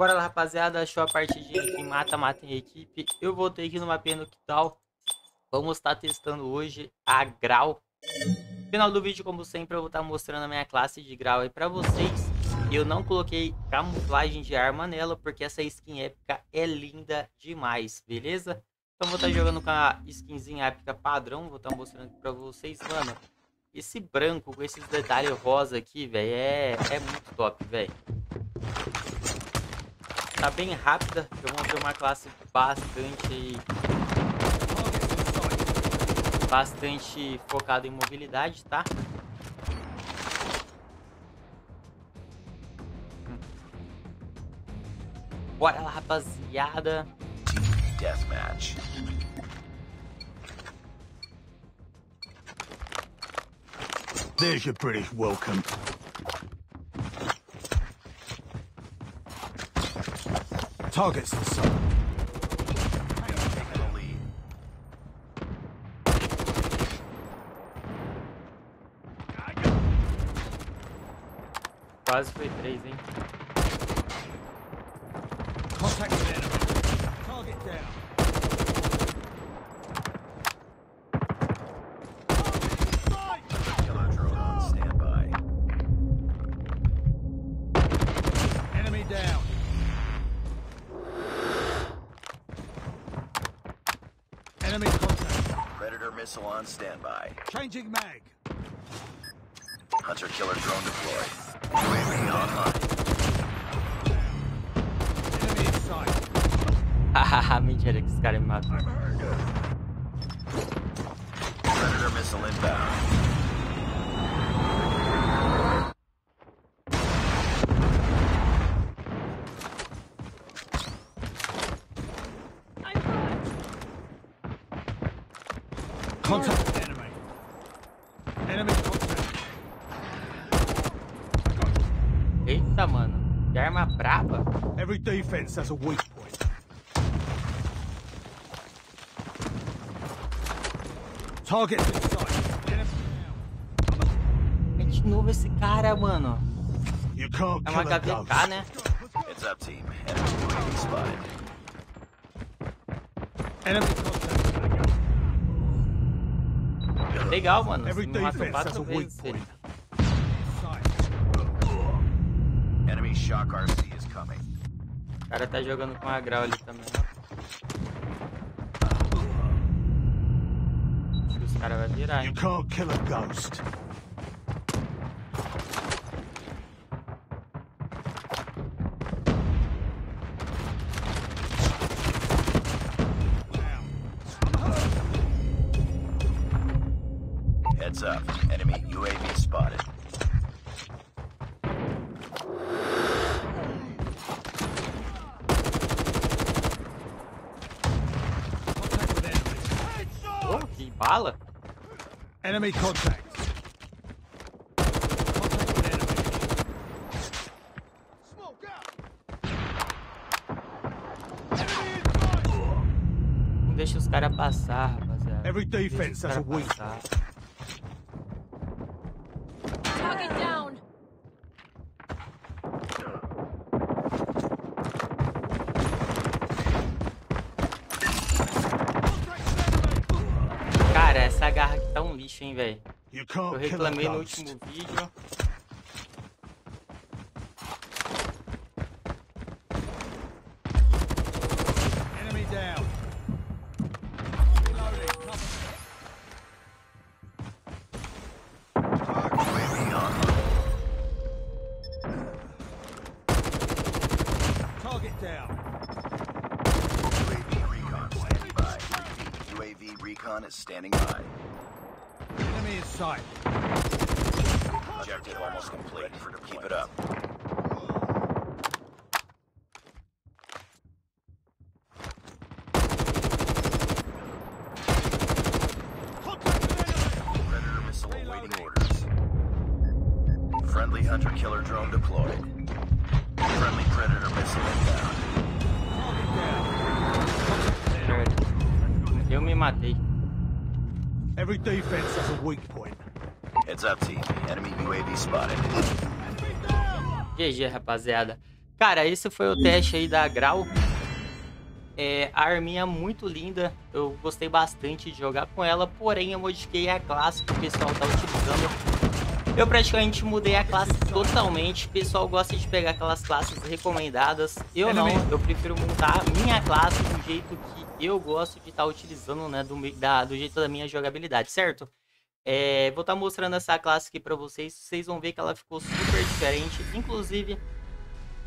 Bora lá, rapaziada, achou a partidinha aqui, mata em equipe. Eu voltei aqui no mapinha no quintal. Vamos estar testando hoje a Grau. No final do vídeo, como sempre, eu vou estar mostrando a minha classe de Grau aí pra vocês. Eu não coloquei camuflagem de arma nela, porque essa skin épica é linda demais, beleza? Então vou estar jogando com a skinzinha épica padrão, vou estar mostrando aqui pra vocês, mano. Esse branco com esses detalhes rosa aqui, velho, é muito top, velho. Tá bem rápida, eu vou ter uma classe bastante focado em mobilidade, tá? Bora lá, rapaziada. Deathmatch. There's your British welcome. Targets the sun. Quase foi 3, hein? Enemy contact. Predator missile on standby. Changing mag. Hunter killer drone deployed. Hahaha, mentira que esse cara me matou. Predator missile inbound. Contact enemy. Enemy contact. Eita, mano, que arma brava. Every defense has a weak point. Target é de novo esse cara, mano. É uma GVK, né? It's up, team. Enemy contact. Legal, mano. Every me matou 4 vezes. Enemy shock RC is coming. O cara tá jogando com a Grau ali também. O cara vai virar, hein? You can't kill a ghost. Heads up, enemy UAV spotted. Oh, que bala! Enemy contact. Contact with enemy. Smoke out. Enemy inside. Não deixa os caras passar, rapaziada. Every defense has a weak point. Target down. Cara, essa garra aqui tá um lixo, hein, velho. Eu reclamei no último vídeo. Enemy down. Target down. UAV recon is standing by. Enemy in sight. Objective almost complete. Keep it up. Predator missile awaiting orders. Friendly hunter killer drone deployed. Friendly predator missile inbound. Eu me matei. Every defense has a weak point. Heads up, team. Enemy UAV spotted. GG, rapaziada. Cara, esse foi o teste aí da Grau. A arminha é muito linda, eu gostei bastante de jogar com ela, porém eu modifiquei a classe que o pessoal tá utilizando. Eu praticamente mudei a classe totalmente, o pessoal gosta de pegar aquelas classes recomendadas. Eu não, eu prefiro montar a minha classe do jeito que eu gosto de estar utilizando, né, do jeito da minha jogabilidade, certo? Vou estar mostrando essa classe aqui pra vocês, vocês vão ver que ela ficou super diferente. Inclusive,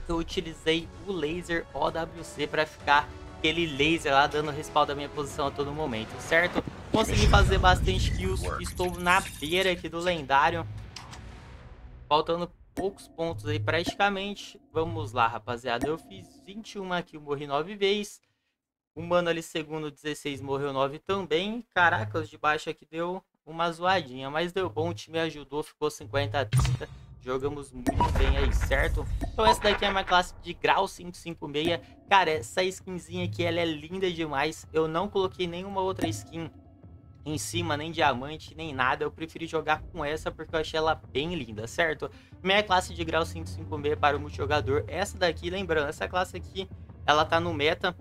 eu utilizei o laser OWC pra ficar aquele laser lá dando respaldo à minha posição a todo momento, certo? Consegui fazer bastante kills, estou na beira aqui do lendário. Faltando poucos pontos aí praticamente. Vamos lá, rapaziada. Eu fiz 21 aqui, morri 9 vezes. O mano ali segundo, 16, morreu 9 também. Caraca, os de baixo aqui deu uma zoadinha, mas deu bom, o time ajudou, ficou 50-30. Jogamos muito bem aí, certo? Então essa daqui é uma classe de Grau 5.56. Cara, essa skinzinha aqui, ela é linda demais. Eu não coloquei nenhuma outra skin em cima, nem diamante, nem nada. Eu preferi jogar com essa porque eu achei ela bem linda, certo? Minha classe de Grau 5.56 para o multijogador. Essa daqui, lembrando, essa classe aqui, ela tá no meta.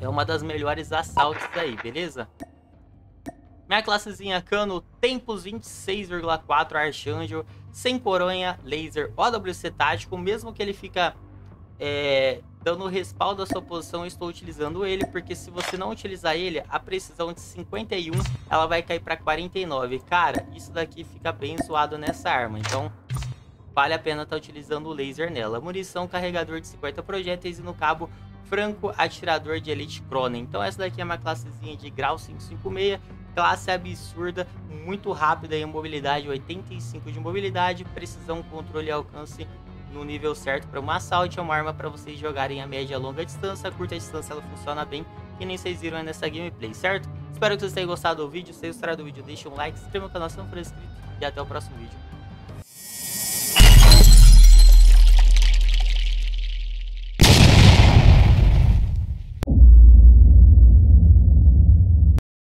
É uma das melhores assaltos aí, beleza? Minha classezinha Cano, tempos 26,4, Archangel, sem coronha, laser, OWC tático. Mesmo que ele fica dando respaldo à sua posição, eu estou utilizando ele, porque se você não utilizar ele, a precisão de 51, ela vai cair para 49. Cara, isso daqui fica bem zoado nessa arma, então vale a pena estar utilizando o laser nela. Munição, carregador de 50 projéteis e no cabo, franco, atirador de elite Cronen. Então essa daqui é uma classezinha de Grau 5.56. Classe absurda, muito rápida em mobilidade, 85 de mobilidade, precisão, controle e alcance no nível certo para um assalto. É uma arma para vocês jogarem a média e a longa distância, a curta distância ela funciona bem, que nem vocês viram nessa gameplay, certo? Espero que vocês tenham gostado do vídeo, se vocês gostaram do vídeo, deixa um like, se inscreva no canal se não for inscrito e até o próximo vídeo.